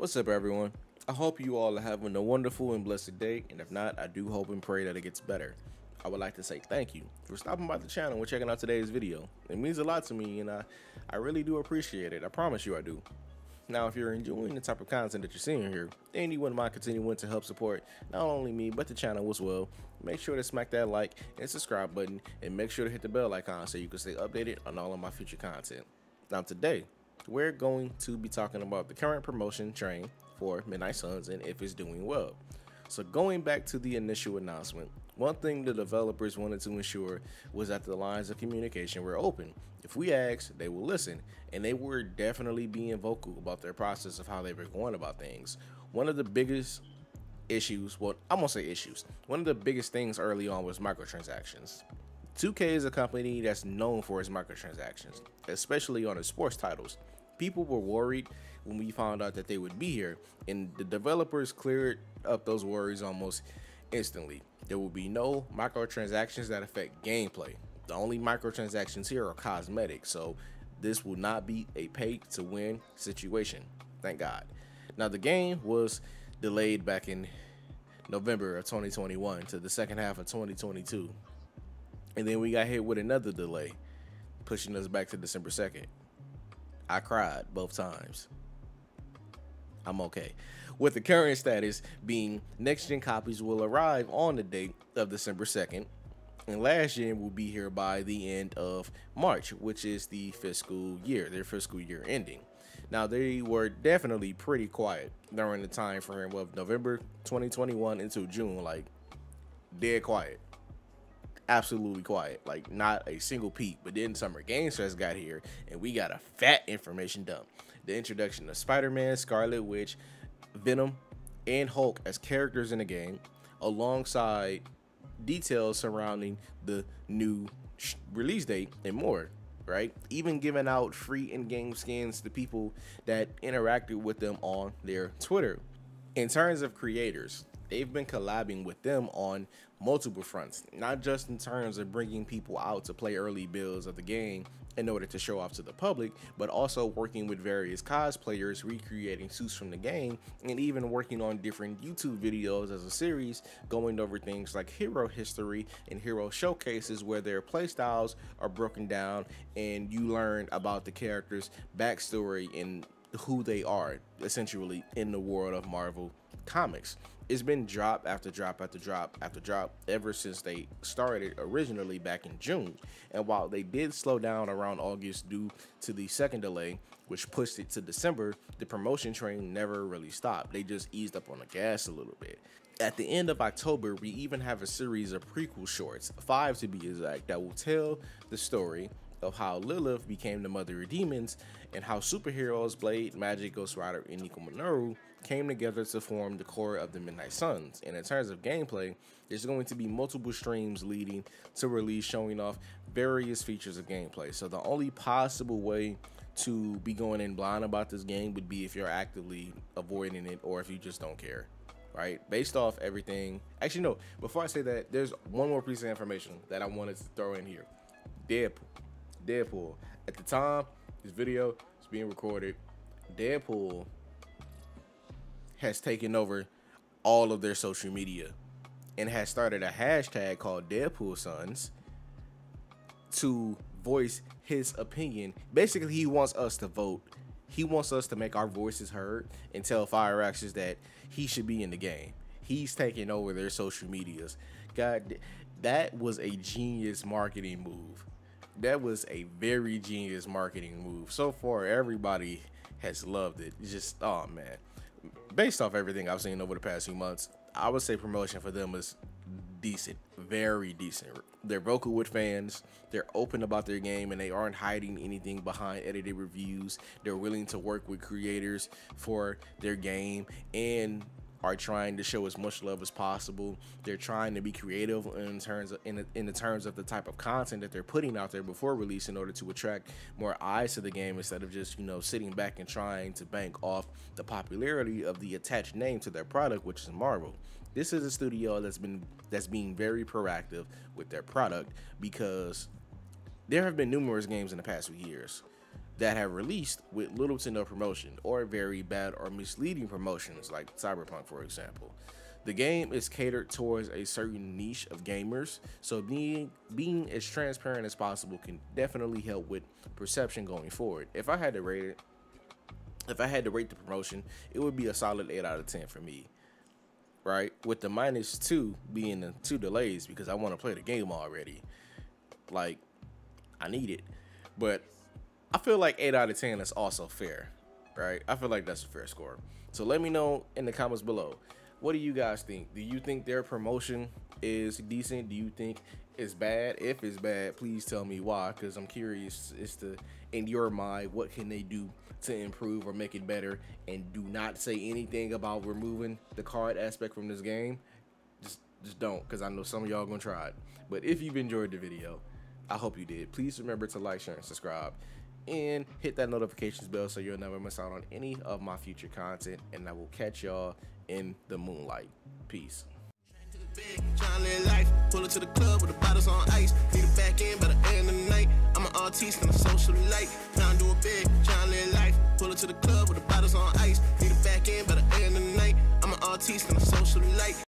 What's up, everyone? I hope you all are having a wonderful and blessed day, and if not, I do hope and pray that it gets better. I would like to say thank you for stopping by the channel and checking out today's video. It means a lot to me, and I really do appreciate it. I promise you I do. Now, if you're enjoying the type of content that you're seeing here, and you wouldn't mind continuing to help support not only me, but the channel as well, make sure to smack that like and subscribe button, and make sure to hit the bell icon so you can stay updated on all of my future content. Now, today, we're going to be talking about the current promotion train for Midnight Suns and if it's doing well. So going back to the initial announcement, one thing the developers wanted to ensure was that the lines of communication were open. If we asked, they will listen, and they were definitely being vocal about their process of how they were going about things. One of the biggest issues, well, I'm gonna say issues, one of the biggest things early on was microtransactions. 2K is a company that's known for its microtransactions, especially on its sports titles. People were worried when we found out that they would be here, and the developers cleared up those worries almost instantly. There will be no microtransactions that affect gameplay. The only microtransactions here are cosmetic, so this will not be a pay-to-win situation. Thank God. Now, the game was delayed back in November of 2021 to the second half of 2022, and then we got hit with another delay, pushing us back to December 2nd. I cried both times. I'm okay. With the current status being next-gen copies will arrive on the date of December 2nd, and last-gen will be here by the end of March, which is the fiscal year, their fiscal year ending. Now, they were definitely pretty quiet during the time frame of November 2021 until June, like dead quiet. Absolutely quiet, like not a single peep. But then Summer Games Fest got here and we got a fat information dump. The introduction of Spider-Man, Scarlet Witch, Venom, and Hulk as characters in the game, alongside details surrounding the new release date and more, right? Even giving out free in-game skins to people that interacted with them on their Twitter. In terms of creators, they've been collabing with them on multiple fronts, not just in terms of bringing people out to play early builds of the game in order to show off to the public, but also working with various cosplayers, recreating suits from the game, and even working on different YouTube videos as a series, going over things like hero history and hero showcases where their playstyles are broken down and you learn about the characters' backstory and who they are, essentially, in the world of Marvel Comics. It's been drop after drop after drop after drop ever since they started originally back in June. And while they did slow down around August due to the second delay, which pushed it to December, the promotion train never really stopped. They just eased up on the gas a little bit. At the end of October, we even have a series of prequel shorts, 5 to be exact, that will tell the story of how Lilith became the mother of demons and how superheroes Blade, Magic, Ghost Rider, and Niko Minoru came together to form the core of the Midnight Suns. And in terms of gameplay, there's going to be multiple streams leading to release showing off various features of gameplay. So the only possible way to be going in blind about this game would be if you're actively avoiding it or if you just don't care, right? Based off everything. Actually, no, before I say that, there's one more piece of information that I wanted to throw in here. Deadpool. At the time this video is being recorded, Deadpool has taken over all of their social media and has started a hashtag called Deadpool Suns to voice his opinion. Basically, he wants us to vote. He wants us to make our voices heard and tell Firaxis that he should be in the game. He's taking over their social medias. God, that was a genius marketing move. That was a very genius marketing move. So far, everybody has loved it. It's just, oh man. Based off everything I've seen over the past few months, I would say promotion for them is decent, very decent. They're vocal with fans, they're open about their game, and they aren't hiding anything behind edited reviews. They're willing to work with creators for their game and are trying to show as much love as possible. They're trying to be creative in the terms of the type of content that they're putting out there before release in order to attract more eyes to the game instead of just, you know, sitting back and trying to bank off the popularity of the attached name to their product, which is Marvel. This is a studio that's being very proactive with their product because there have been numerous games in the past few years that have released with little to no promotion or very bad or misleading promotions, like Cyberpunk, for example. The game is catered towards a certain niche of gamers, so being as transparent as possible can definitely help with perception going forward. If I had to rate the promotion, it would be a solid 8 out of 10 for me, right? With the -2 being the 2 delays, because I want to play the game already. Like, I need it. But I feel like 8 out of 10 is also fair, right? I feel like that's a fair score. So let me know in the comments below. What do you guys think? Do you think their promotion is decent? Do you think it's bad? If it's bad, please tell me why, because I'm curious as to, in your mind, what can they do to improve or make it better? And do not say anything about removing the card aspect from this game. Just don't, because I know some of y'all gonna try it. But if you've enjoyed the video, I hope you did. Please remember to like, share, and subscribe, and hit that notifications bell so you'll never miss out on any of my future content. And I will catch y'all in the moonlight. Peace. Trying to live life, pull it to the club with the bottles on ice. Need a back end by the end of the night. I'm an artiste and a socialite. Trying to do it big, trying to live life, pull it to the club with the bottles on ice. Need a back end by the end of the night. I'm an artiste and a socialite.